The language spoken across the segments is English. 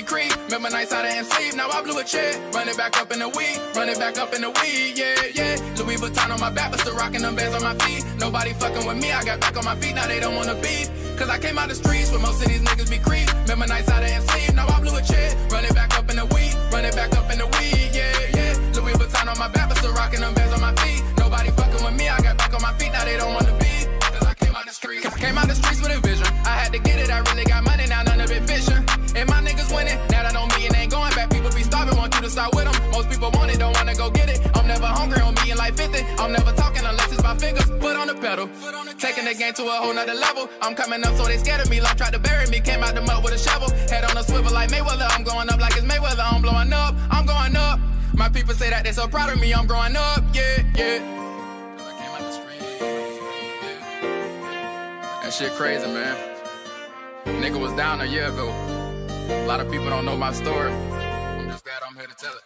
Ivy Creek. Remember nights out and sleep, now I blew a check. Run it back up in the week, run it back up in the week, yeah, yeah. Louis Vuitton on my back, but still rocking them bands on my feet. Nobody fucking with me, I got back on my feet, now they don't wanna beef. Cause I came out the streets where most of these niggas be creep. Remember nights out and sleep, now I blew a check. Run it back up in the week, run it back up in the week, yeah, yeah. Louis Vuitton on my back, but still rocking them bands on my feet. Nobody fucking with me, I got back on my feet, now they don't wanna beef. Cause I came out the streets, with a vision. I had to get it, I really got money, now none of it vision. And my niggas winning, now that don't mean ain't going back. People be starving, want you to start with them. Most people want it, don't wanna go get it. I'm never hungry, I'm eating like 50. I'm never talking unless it's my fingers. Foot on the pedal, taking the game to a whole nother level. I'm coming up so they scared of me, like tried to bury me. Came out the mud with a shovel, head on a swivel like Mayweather. I'm going up like it's Mayweather, I'm blowing up, I'm going up. My people say that they so proud of me, I'm growing up, yeah, yeah. That shit crazy, man. Nigga was down a year ago. A lot of people don't know my story. I'm just glad I'm here to tell it.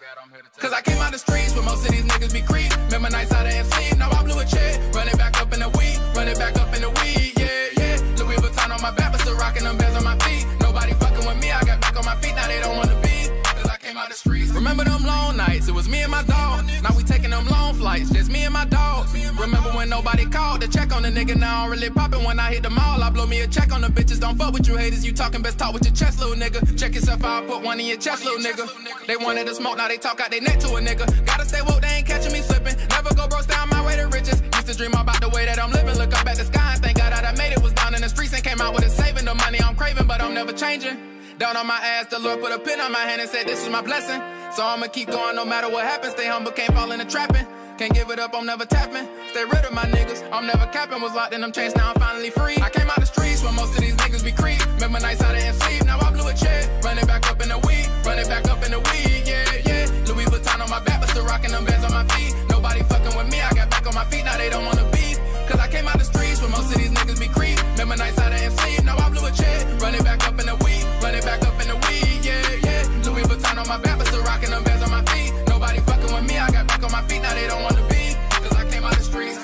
Cause I came out the streets where most of these niggas be creep. Remember nights out and sleep, now I blew a check. Run it back up in the week, run it back up in the week, yeah, yeah. Louis Vuitton on my back, but still rocking them bands on my feet. Nobody fucking with me, I got back on my feet, now they don't wanna be. Cause I came out the streets. Remember them long nights, it was me and my dog. Now we taking them long flights, just me and my dog. Remember when nobody called to check on the nigga, now I don't really poppin' when I hit the mall. I blow me a check on the bitches, don't fuck with you haters, you talking best talk with your chest, little nigga. Check yourself out, put one in your chest, little nigga. They wanted to smoke, now they talk out they neck to a nigga. Gotta stay woke, they ain't catching me slippin'. Never go broke, stay on my way to riches. Used to dream about the way that I'm living, look up at the sky and thank God I made it. Was down in the streets and came out with a saving. The money I'm craving, but I'm never changing. Down on my ass, the Lord put a pin on my hand and said this is my blessing. So I'ma keep going no matter what happens. Stay humble, can't fall in the trapping. Can't give it up, I'm never tapping. Stay rid of my niggas, I'm never capping. Was locked in them chains, now I'm finally free. I came out the streets where most of these niggas be creep. Remember nights out and sleep, now I blew a check. Run it back up in the week, run it back up in the week, yeah, yeah. Louis Vuitton on my back, but still rocking them bands on my feet. Nobody fucking with me, I got back on my feet, now they don't wanna beef. Cause I came out the streets where most of these niggas be creep. Remember nights out and sleep, now I blew a check. Run it back up in the week. Run it back up in the weed, yeah, yeah. Louis Vuitton on my back, but still rocking them bands on my feet. Nobody fucking with me, I got back on my feet, now they don't wanna be. Cause I came out the streets.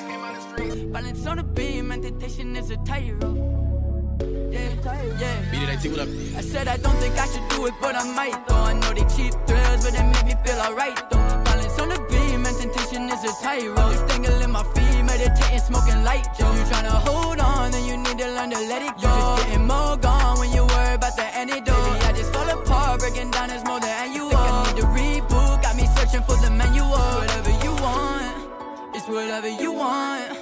Balance on the beam, meditation is a tightrope. Yeah, yeah. BDT, what up? I said I don't think I should do it, but I might though. I know they cheap thrills, but they make me feel alright though. Balance on the beam, meditation is a tightrope. Just tangle in my feet, meditating, smoking light though. You tryna hold on, then you need to learn to let it go. You're just getting more gone when you worry about the antidote. I just fall apart, breaking down is more than you are. I need to reboot, got me searching for the manual. Whatever you want, it's whatever you want.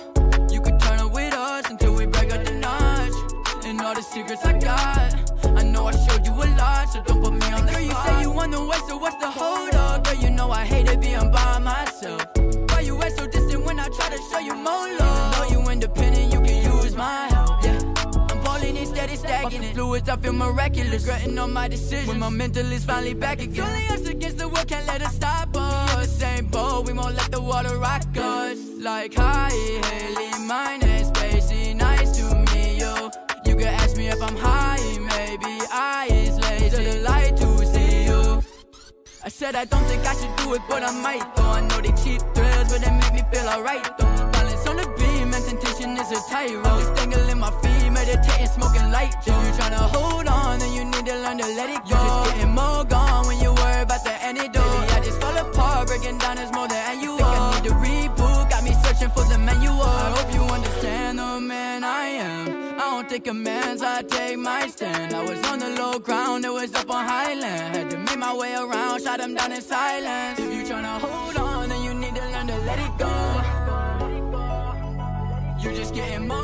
You could turn up with us until we break out the notch. And all the secrets I got, I know I showed you a lot, so don't put me on the spot. Girl, you say you on the way, so what's the hold up? Girl, you know I hated being by myself. Why you act so distant when I try to show you more love? Even though you independent, you can use my help. Steady stacking it. Fluids, I feel miraculous. Regretting all my decisions when my mental is finally back again. It's only us against the world, can't let it stop us. We in the same boat, we won't let the water rock us. Like hi, Haley, mine is spacey. Nice to meet you. You can ask me if I'm high, maybe I is lazy. Still a light to see you. I said I don't think I should do it, but I might though. I know they cheap thrills, but they make me feel alright though. Balance on the beam, and temptation is a tightrope. Just tangling my feet. Meditating, smoking light, yo. You tryna hold on, then you need to learn to let it go. You're just getting more gone when you worry about the antidote. Baby, I just fall apart, breaking down is more than you are. I need to reboot, got me searching for the manual. I hope you understand the man I am. I don't take amends, I take my stand. I was on the low ground, it was up on highland. Had to make my way around, shot him down in silence. If you tryna hold on, then you need to learn to let it go. You just getting more.